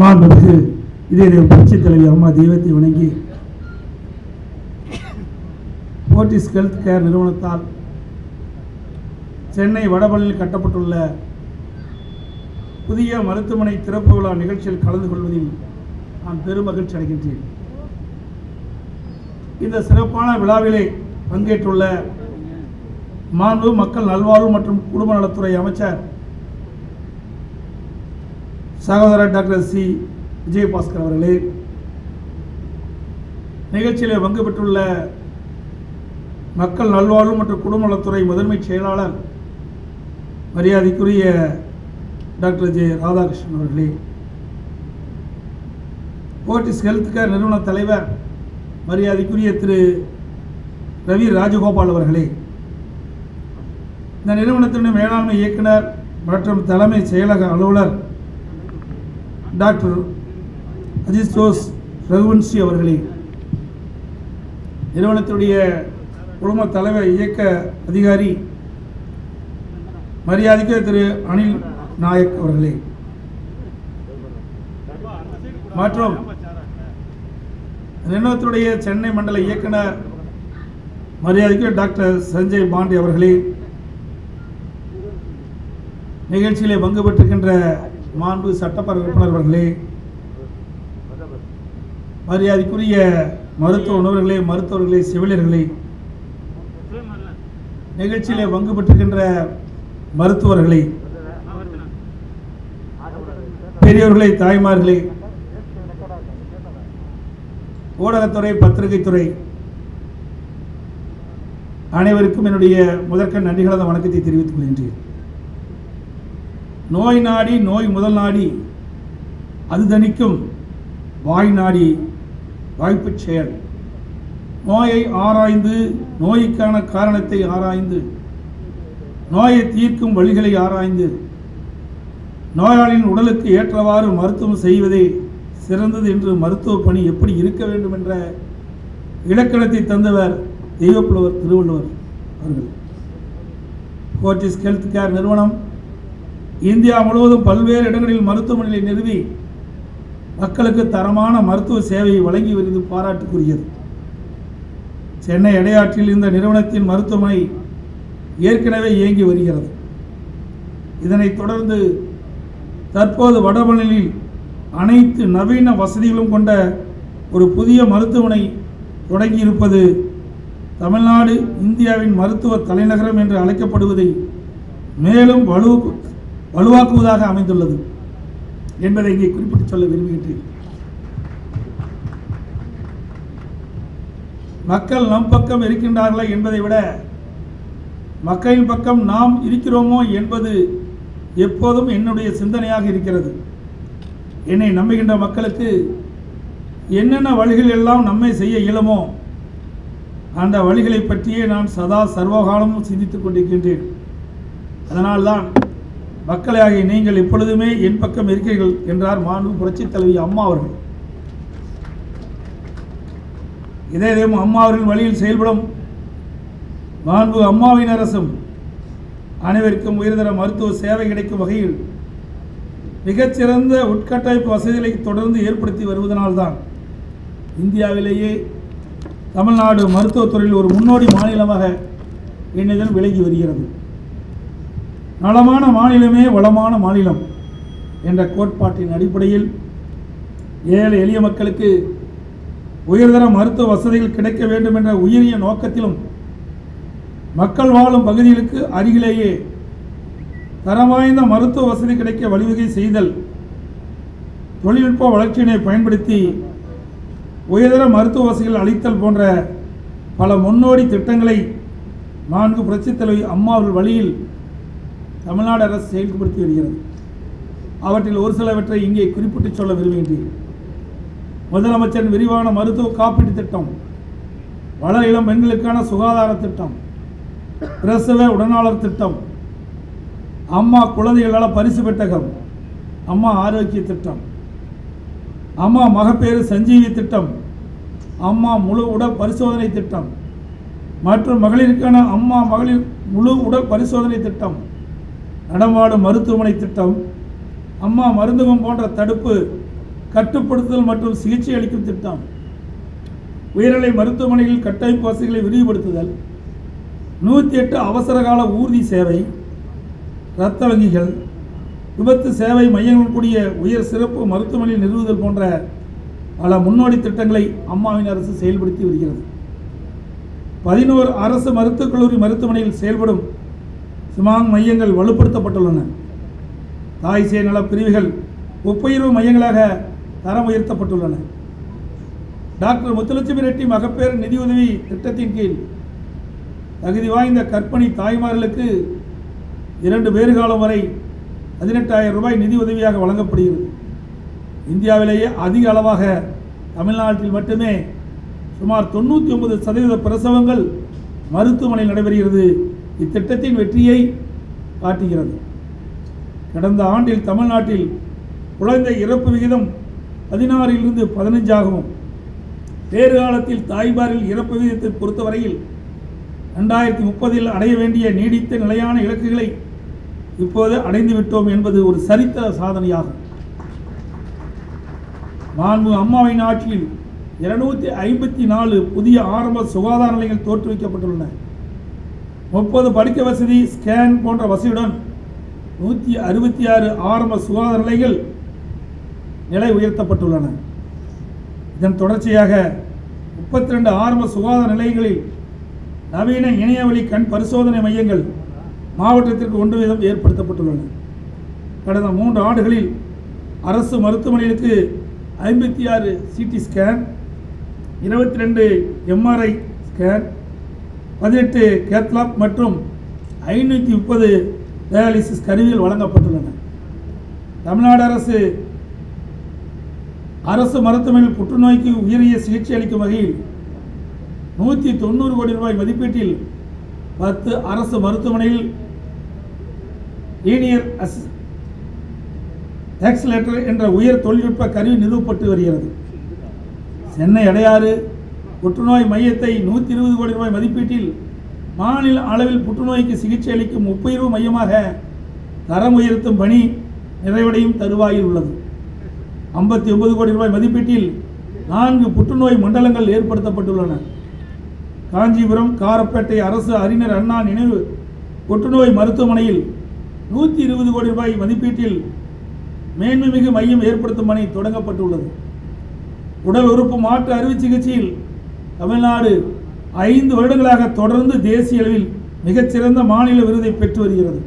மாண்புமிகு இதய புரட்சித் தலைவி அம்மா தெய்வத்தை வணங்கி போர்டிஸ் ஹெல்த் கேர் நிறுவனத்தால் சென்னை வடபழனியில் கட்டப்பட்டுள்ள புதிய மருத்துவமனை திறப்பு விழா நிகழ்ச்சியில் கலந்து கொள்வதில் நான் பெருமகிழ்ச்சி அடைகின்றேன். இந்த சிறப்பான விழாவிலே பங்கேற்றுள்ள மாண்பு மக்கள் நல்வாழ்வு மற்றும் குடும்ப நலத்துறை அமைச்சர் சகோதரர் டாக்டர் சி. விஜய் பாஸ்கர் அவர்களே, நிகழ்ச்சியில் பங்கு பெற்றுள்ள மக்கள் நல்வாழ்வு மற்றும் குடும்ப நலத்துறை முதன்மை செயலாளர் மரியாதைக்குரிய டாக்டர் ராதாகிருஷ்ணன் அவர்களே, போர்டிஸ் ஹெல்த் கேர் நிறுவன தலைவர் மரியாதைக்குரிய திரு ரவி ராஜகோபால் அவர்களே, இந்த நிறுவனத்தின் மேலாண்மை இயக்குனர் மற்றும் தலைமை செயலக அலுவலர் டாக்டர் அஜிஸ்டோஸ் ரகுவன்சி அவர்களே, நிறுவனத்துடைய குழும தலைவர் இயக்க அதிகாரி மரியாதைக்குரிய திரு அனில் நாயக் அவர்களே மற்றும் நிறுவனத்துடைய சென்னை மண்டல இயக்குனர் மரியாதைக்கு டாக்டர் சஞ்சய் பாண்டி அவர்களே, நிகழ்ச்சியிலே பங்கு பெற்றிருக்கின்ற மாண்பு சட்டப்பேரவை உறுப்பினர் அவர்களே, மரியாதைக்குரிய மருத்துவ உணவர்களே, மருத்துவர்களே, செவிலியர்களே, நிகழ்ச்சியிலே பங்கு பெற்றிருக்கின்ற மருத்துவர்களே, பெரியவர்களே, தாய்மார்களே, ஊடகத்துறை, பத்திரிகைத்துறை, அனைவருக்கும் என்னுடைய முதற்கண் நன்றிகளது வணக்கத்தை தெரிவித்துக் கொள்கின்றேன். நோய் நாடி நோய் முதல் நாடி அது தணிக்கும் வாய் நாடி வாய்ப்பு செயல். நோயை ஆராய்ந்து, நோய்க்கான காரணத்தை ஆராய்ந்து, நோயை தீர்க்கும் வழிகளை ஆராய்ந்து, நோயாளியின் உடலுக்கு ஏற்றவாறு மருத்துவம் செய்வதே சிறந்தது என்று மருத்துவ பணி எப்படி இருக்க வேண்டும் என்ற இலக்கணத்தை தந்தவர் தெய்வப்புலவர் திருவள்ளுவர் அவர்கள். போர்டிஸ் ஹெல்த் கேர் நிறுவனம் இந்தியா முழுவதும் பல்வேறு இடங்களில் மருத்துவமனைகளை நிறுவி மக்களுக்கு தரமான மருத்துவ சேவையை வழங்கி வருவது பாராட்டுக்குரியது. சென்னை அடையாற்றில் இந்த நிறுவனத்தின் மருத்துவமனை ஏற்கனவே இயங்கி வருகிறது. இதனைத் தொடர்ந்து தற்போது வடபழனியில் அனைத்து நவீன வசதிகளும் கொண்ட ஒரு புதிய மருத்துவமனை தொடங்கியிருப்பது தமிழ்நாடு இந்தியாவின் மருத்துவ தலைநகரம் என்று அழைக்கப்படுவதை மேலும் வலுவாக்குவதாக அமைந்துள்ளது என்பதை இங்கே குறிப்பிட்டு சொல்ல விரும்புகின்றேன். மக்கள் நம் பக்கம் இருக்கின்றார்களா என்பதை விட மக்களின் பக்கம் நாம் இருக்கிறோமோ என்பது எப்போதும் என்னுடைய சிந்தனையாக இருக்கிறது. என்னை நம்புகின்ற மக்களுக்கு என்னென்ன வழிகள் எல்லாம் நம்மை செய்ய இயலுமோ அந்த வழிகளை பற்றியே நான் சதா சர்வகாலமும் சிந்தித்து கொண்டிருக்கின்றேன். அதனால்தான் மக்களாகிய நீங்கள் எப்பொழுதுமே என் பக்கம் இருக்கீர்கள் என்றார் மாண்பு புரட்சித் தலைவி அம்மா அவர்கள். இதேதேமும் அம்மா அவர்களின் வழியில் செயல்படும் மாண்பு அம்மாவின் அரசும் அனைவருக்கும் உயர்தர மருத்துவ சேவை கிடைக்கும் வகையில் மிகச்சிறந்த உட்கட்டமைப்பு வசதிகளை தொடர்ந்து ஏற்படுத்தி வருவதனால்தான் இந்தியாவிலேயே தமிழ்நாடு மருத்துவத்துறையில் ஒரு முன்னோடி மாநிலமாக இந்நிலையில் விலகி வருகிறது. நலமான மாநிலமே வளமான மாநிலம் என்ற கோட்பாட்டின் அடிப்படையில் ஏழை எளிய மக்களுக்கு உயர்தர மருத்துவ வசதிகள் கிடைக்க வேண்டும் என்ற உயரிய நோக்கத்திலும் மக்கள் வாழும் பகுதிகளுக்கு அருகிலேயே தரம் வாய்ந்த மருத்துவ வசதி கிடைக்க வழிவகை செய்தல், தொழில்நுட்ப வளர்ச்சியினை பயன்படுத்தி உயர்தர மருத்துவ வசதிகள் அளித்தல் போன்ற பல முன்னோடி திட்டங்களை மாண்பு புரட்சித் தலைவி அம்மா அவர்கள் வழியில் தமிழ்நாடு அரசு செயல்படுத்தி வருகிறது. அவற்றில் ஒரு சிலவற்றை இங்கே குறிப்பிட்டு சொல்ல விரும்புகின்றேன். முதலமைச்சரின் விரிவான மருத்துவ காப்பீட்டு திட்டம், வள இளம் பெண்களுக்கான சுகாதார திட்டம், பிரசவ உடனாளர் திட்டம், அம்மா குழந்தைகளால் பரிசு பெட்டகம், அம்மா ஆரோக்கிய திட்டம், அம்மா மகப்பேறு சஞ்சீவி திட்டம், அம்மா முழு உடல் பரிசோதனை திட்டம் மற்றும் மகளிருக்கான அம்மா மகளிர் முழு உடல் பரிசோதனை திட்டம், நடமாடும் மருத்துவமனை திட்டம், அம்மா மருந்தகம் போன்ற தடுப்பு கட்டுப்படுத்தல் மற்றும் சிகிச்சை அளிக்கும் திட்டம், உயர்நிலை மருத்துவமனைகளில் கட்டமைப்பு வசதிகளை விரிவுபடுத்துதல், 108 அவசரகால ஊர்தி சேவை, இரத்த வங்கிகள், விபத்து சேவை மையங்கள் கூடிய உயர் சிறப்பு மருத்துவமனையில் நிறுவுதல் போன்ற பல முன்னோடி திட்டங்களை அம்மாவின் அரசு செயல்படுத்தி வருகிறது. 11 அரசு மருத்துவக் கல்லூரி மருத்துவமனையில் செயல்படும் சிமாங் மையங்கள் வலுப்படுத்தப்பட்டுள்ளன. தாய் சேய் நல பிரிவுகள் ஒப்புயர்வு மையங்களாக தரம் உயர்த்தப்பட்டுள்ளன. டாக்டர் முத்துலட்சுமி ரெட்டி மகப்பேறு நிதியுதவி திட்டத்தின் கீழ் தகுதி வாய்ந்த கர்ப்பிணி தாய்மார்களுக்கு 2 பேறுகாலம் வரை 18,000 ரூபாய் நிதியுதவியாக வழங்கப்படுகிறது. இந்தியாவிலேயே அதிக அளவாக தமிழ்நாட்டில் மட்டுமே சுமார் 99% பிரசவங்கள் மருத்துவமனையில் நடைபெறுகிறது. இத்திட்டத்தின் வெற்றியை காட்டுகிறது. கடந்த ஆண்டில் தமிழ்நாட்டில் குழந்தை இறப்பு விகிதம் 16 லிருந்து 15 ஆகவும், வேறு காலத்தில் தாய்மாரில் இறப்பு விகிதத்தை பொறுத்தவரையில் 2030 அடைய வேண்டிய நீடித்த நிலையான இலக்குகளை இப்போது அடைந்துவிட்டோம் என்பது ஒரு சரித்திர சாதனையாகும். மாண்பு அம்மாவின் ஆட்சியில் 254 புதிய ஆரம்ப சுகாதார நிலையங்கள் தோற்றுவிக்கப்பட்டுள்ளன. 30 படுக்கை வசதி, ஸ்கேன் போன்ற வசதியுடன் 166 ஆரம்ப சுகாதார நிலையங்கள் நிலை உயர்த்தப்பட்டுள்ளன. இதன் தொடர்ச்சியாக 32 ஆரம்ப சுகாதார நிலையங்களில் நவீன இணையவழி கண் பரிசோதனை மையங்கள் மாவட்டத்திற்கு 1 வீதம் ஏற்படுத்தப்பட்டுள்ளன. கடந்த 3 ஆண்டுகளில் அரசு மருத்துவமனைகளுக்கு 56 CT scan, 22 MRI scan, 18 cath lab மற்றும் 530 டயாலிசிஸ் கருவிகள் வழங்கப்பட்டுள்ளன. தமிழ்நாடு அரசு அரசு மருத்துவமனையில் புற்றுநோய்க்கு உயரிய சிகிச்சை அளிக்கும் வகையில் 190 கோடி ரூபாய் மதிப்பீட்டில் 10 அரசு மருத்துவமனையில் லீனியர் ஆக்சிலேட்டர் என்ற உயர் தொழில்நுட்ப கருவி நிறுவப்பட்டு வருகிறது. சென்னை அடையாறு புற்றுநோய் மையத்தை 120 கோடி ரூபாய் மதிப்பீட்டில் மாநில அளவில் புற்றுநோய்க்கு சிகிச்சை அளிக்கும் ஒப்புயர்வு மையமாக தரம் உயர்த்தும் பணி நிறைவடையும் தருவாயில் உள்ளது. 59 கோடி ரூபாய் மதிப்பீட்டில் 4 புற்றுநோய் மண்டலங்கள் ஏற்படுத்தப்பட்டுள்ளன. காஞ்சிபுரம் காரப்பேட்டை அரசு அறிஞர் அண்ணா நினைவு புற்றுநோய் மருத்துவமனையில் 120 கோடி ரூபாய் மதிப்பீட்டில் மேன்மைமிகு மையம் ஏற்படுத்தும் பணி தொடங்கப்பட்டுள்ளது. உடல் உறுப்பு மாற்று அறுவை சிகிச்சையில் தமிழ்நாடு 5 வருடங்களாக தொடர்ந்து தேசிய அளவில் மிகச்சிறந்த மாநில விருதை பெற்று வருகிறது.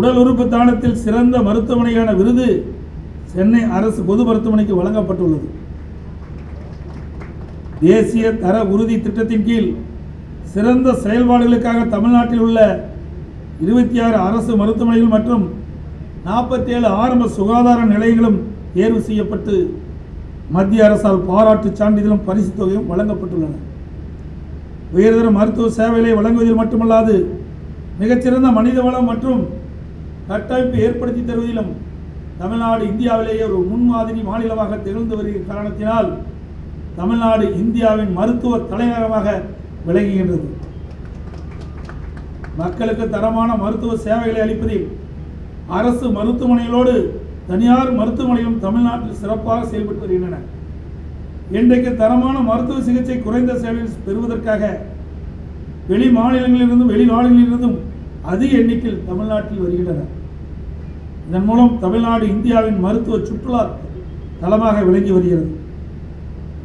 உடல் உறுப்பு தானத்தில் சிறந்த மருத்துவமனையான விருது சென்னை அரசு பொது மருத்துவமனைக்கு வழங்கப்பட்டுள்ளது. தேசிய தர உறுதி திட்டத்தின் கீழ் சிறந்த செயல்பாடுகளுக்காக தமிழ்நாட்டில் உள்ள 26 அரசு மருத்துவமனைகள் மற்றும் 47 ஆரம்ப சுகாதார நிலையங்களும் தேர்வு செய்யப்பட்டு மத்திய அரசால் பாராட்டு சான்றிதழும் பரிசு தொகையும் வழங்கப்பட்டுள்ளன. உயர்தர மருத்துவ சேவைகளை வழங்குவதில் மட்டுமல்லாது மிகச்சிறந்த மனிதவளம் மற்றும் கட்டமைப்பு ஏற்படுத்தி தருவதிலும் தமிழ்நாடு இந்தியாவிலேயே ஒரு முன்மாதிரி மாநிலமாக திகழ்ந்து வருகிற காரணத்தினால் தமிழ்நாடு இந்தியாவின் மருத்துவ தலைநகரமாக விளங்குகின்றது. மக்களுக்கு தரமான மருத்துவ சேவைகளை அளிப்பதில் அரசு மருத்துவமனைகளோடு தனியார் மருத்துவமனைகளும் தமிழ்நாட்டில் சிறப்பாக செயல்பட்டு வருகின்றன. இன்றைக்கு தரமான மருத்துவ சிகிச்சை குறைந்த செலவில் பெறுவதற்காக வெளி மாநிலங்களிலிருந்தும் வெளிநாடுகளிலிருந்தும் அதிக எண்ணிக்கையில் தமிழ்நாட்டில் வருகின்றன. இதன் மூலம் தமிழ்நாடு இந்தியாவின் மருத்துவ சுற்றுலா தலமாக விளங்கி வருகிறது.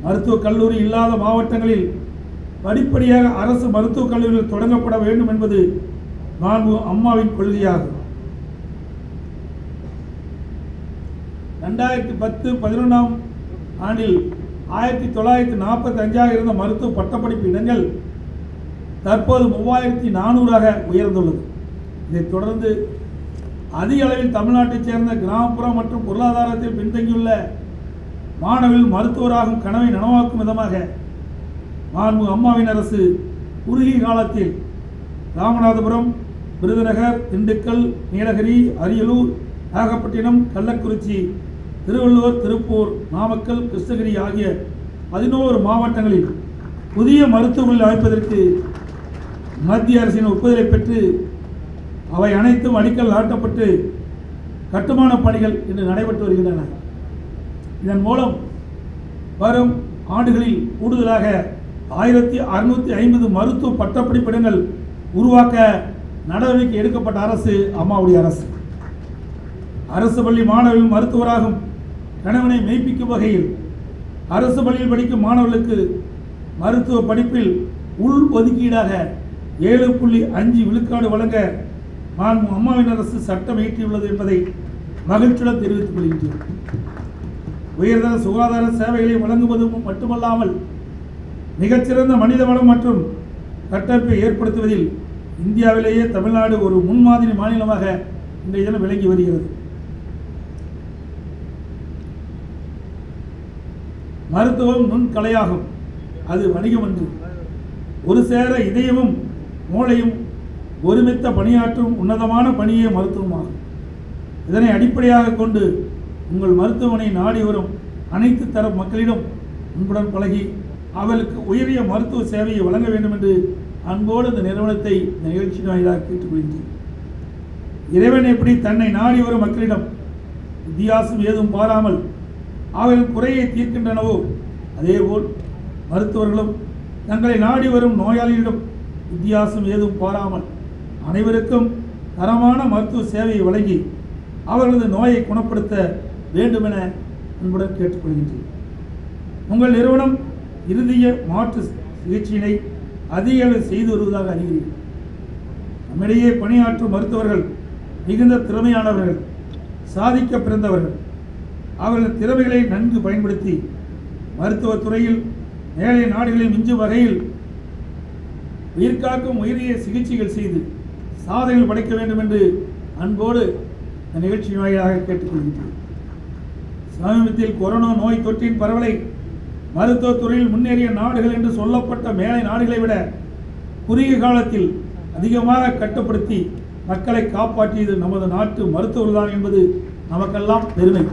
மருத்துவக் கல்லூரி இல்லாத மாவட்டங்களில் படிப்படியாக அரசு மருத்துவக் கல்லூரிகள் தொடங்கப்பட வேண்டும் என்பது மாண்பு அம்மாவின் கொள்கையாகும். 2010-11ஆம் ஆண்டில் 1945ஆக இருந்த மருத்துவ பட்டப்படிப்பு இடங்கள் தற்போது 3400ஆக உயர்ந்துள்ளது. இதைத் தொடர்ந்து அதிக அளவில் தமிழ்நாட்டைச் சேர்ந்த கிராமப்புற மற்றும் பொருளாதாரத்தில் பின்தங்கியுள்ள மாணவர்கள் மருத்துவராகும் கனவை நனவாக்கும் விதமாக மாண்பு அம்மாவின் அரசு குறுகிய காலத்தில் ராமநாதபுரம், விருதுநகர், திண்டுக்கல், நீலகிரி, அரியலூர், நாகப்பட்டினம், கள்ளக்குறிச்சி, திருவள்ளூர், திருப்பூர், நாமக்கல், கிருஷ்ணகிரி ஆகிய 11 மாவட்டங்களில் புதிய மருத்துவமனைகள் அமைப்பதற்கு மத்திய அரசின் ஒப்புதலை பெற்று அவை அனைத்தும் அடிக்கல் நாட்டப்பட்டு கட்டுமான பணிகள் இன்று நடைபெற்று வருகின்றன. இதன் மூலம் வரும் ஆண்டுகளில் கூடுதலாக 1650 மருத்துவ பட்டப்படிப்பிடங்கள் உருவாக்க நடவடிக்கை எடுக்கப்பட்ட அரசு அம்மாவுடைய அரசு. அரசு பள்ளி மாணவர்கள் மருத்துவராகும் கனவினை மெய்ப்பிக்கும் வகையில் அரசு பள்ளியில் படிக்கும் மாணவர்களுக்கு மருத்துவ படிப்பில் உள்ஒதுக்கீடாக 7.5 விழுக்காடு வழங்க அம்மாவின் அரசு சட்டம் இயற்றியுள்ளது என்பதை மகிழ்ச்சியுடன் தெரிவித்துக் கொள்கின்றோம். உயர்தர சுகாதார சேவைகளை வழங்குவது மட்டுமல்லாமல் மிகச்சிறந்த மனித வளம் மற்றும் கட்டமைப்பை ஏற்படுத்துவதில் இந்தியாவிலேயே தமிழ்நாடு ஒரு முன்மாதிரி மாநிலமாக இன்றைய தினம் விளங்கி வருகிறது. மருத்துவம் நுண்கலையாகும், அது வணிகம் என்று. ஒரு சேர இதயமும் மூளையும் ஒருமித்த பணியாற்றும் உன்னதமான பணியே மருத்துவமாகும். இதனை அடிப்படையாக கொண்டு உங்கள் மருத்துவமனை நாடி வரும் அனைத்து தரப்பு மக்களிடம் உங்களுடன் பழகி அவர்களுக்கு உயரிய மருத்துவ சேவையை வழங்க வேண்டும் என்று அன்போடு இந்த நிறுவனத்தை இந்த நிகழ்ச்சியின் வாயிலாக கேட்டுக்கொள்கின்றேன். இறைவன் எப்படி தன்னை நாடி வரும் மக்களிடம் வித்தியாசம் ஏதும் பாராமல் அவர்கள் குறையை தீர்க்கின்றனவோ அதேபோல் மருத்துவர்களும் தங்களை நாடி வரும் நோயாளிகளிடம் வித்தியாசம் ஏதும் பாராமல் அனைவருக்கும் தரமான மருத்துவ சேவையை வழங்கி அவர்களது நோயை குணப்படுத்த வேண்டுமென அன்புடன் கேட்டுக்கொள்கின்றேன். உங்கள் நிறுவனம் இருதய மாற்று சிகிச்சையினை அதிக அளவில் செய்து வருவதாக அறிகிறேன். நம்மிடையே பணியாற்றும் மருத்துவர்கள் மிகுந்த திறமையானவர்கள், சாதிக்க பிறந்தவர்கள். அவர்கள் திறமைகளை நன்கு பயன்படுத்தி மருத்துவத்துறையில் மேலை நாடுகளை மிஞ்சும் வகையில் உயிர்காக்கும் உயரிய சிகிச்சைகள் செய்து சாதனைகள் படைக்க வேண்டும் என்று அன்போடு இந்த நிகழ்ச்சியின் வாயிலாக கேட்டுக்கொள்கின்றேன். சமீபத்தில் கொரோனா நோய் தொற்றின் பரவலை மருத்துவத்துறையில் முன்னேறிய நாடுகள் என்று சொல்லப்பட்ட மேலை நாடுகளை விட குறுகிய காலத்தில் அதிகமாக கட்டுப்படுத்தி மக்களை காப்பாற்றியது நமது நாட்டு மருத்துவர்கள்தான் என்பது நமக்கெல்லாம் பெருமை.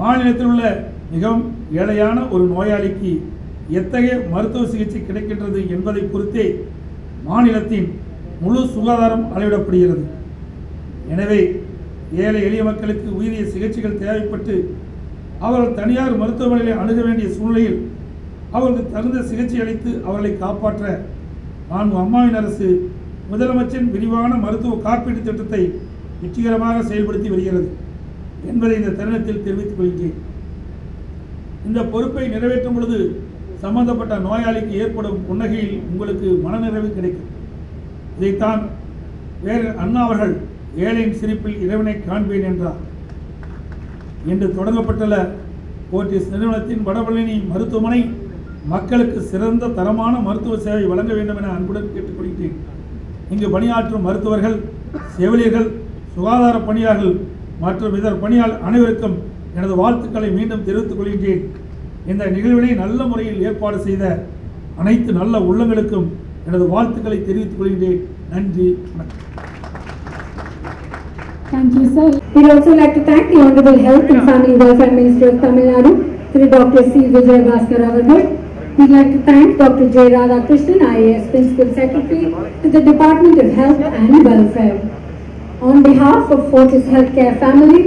மாநிலத்தில் உள்ள மிகவும் ஏழையான ஒரு நோயாளிக்கு எத்தகைய மருத்துவ சிகிச்சை கிடைக்கின்றது என்பதை பொறுத்தே மாநிலத்தின் முழு சுகாதாரம் அளவிடப்படுகிறது. எனவே ஏழை எளிய மக்களுக்கு உயரிய சிகிச்சைகள் தேவைப்பட்டு அவர்கள் தனியார் மருத்துவமனைகளை அணுக வேண்டிய சூழ்நிலையில் அவர்களுக்கு தகுந்த சிகிச்சை அளித்து அவர்களை காப்பாற்ற மாண்பு அம்மாவின் அரசு முதலமைச்சரின் விரிவான மருத்துவ காப்பீடு திட்டத்தை வெற்றிகரமாக செயல்படுத்தி வருகிறது என்பதை இந்த தருணத்தில் தெரிவித்துக் கொள்கிறேன். இந்த பொறுப்பை நிறைவேற்றும் பொழுது சம்பந்தப்பட்ட நோயாளிக்கு ஏற்படும் புன்னகையில் உங்களுக்கு மனநிறைவு கிடைக்கும். இதைத்தான் வேறு அண்ணா அவர்கள் ஏழையின் சிரிப்பில் இறைவனை காண்பேன் என்றார். இன்று தொடங்கப்பட்டுள்ள போர்டிஸ் நிறுவனத்தின் வடபழனி மருத்துவமனை மக்களுக்கு சிறந்த தரமான மருத்துவ சேவை வழங்க வேண்டும் என அன்புடன் கேட்டுக்கொள்கிறேன். இங்கு பணியாற்றும் மருத்துவர்கள், செவிலியர்கள், சுகாதார பணியாளர்கள் மற்றும் இதர பணியாளர் அனைவருக்கும் எனது வாழ்த்துக்களை மீண்டும் தெரிவித்துக் கொள்கின்றேன். இந்த நிகழ்வினை நல்ல முறையில் ஏற்பாடு செய்த அனைத்து நல்ல உள்ளங்களுக்கும் எனது வாழ்த்துக்களை தெரிவித்துக் கொள்கின்றேன். நன்றி, வணக்கம். Thank you, sir. We'd also like to thank the Honorable Health and Family Welfare Minister of Tamil Nadu, Sri Dr. C. Vijay Bhaskar Avargal. We'd like to thank Dr. J. Radha-Krishnan, IAS Principal Secretary to the Department of Health and Welfare. On behalf of Fortis Healthcare family,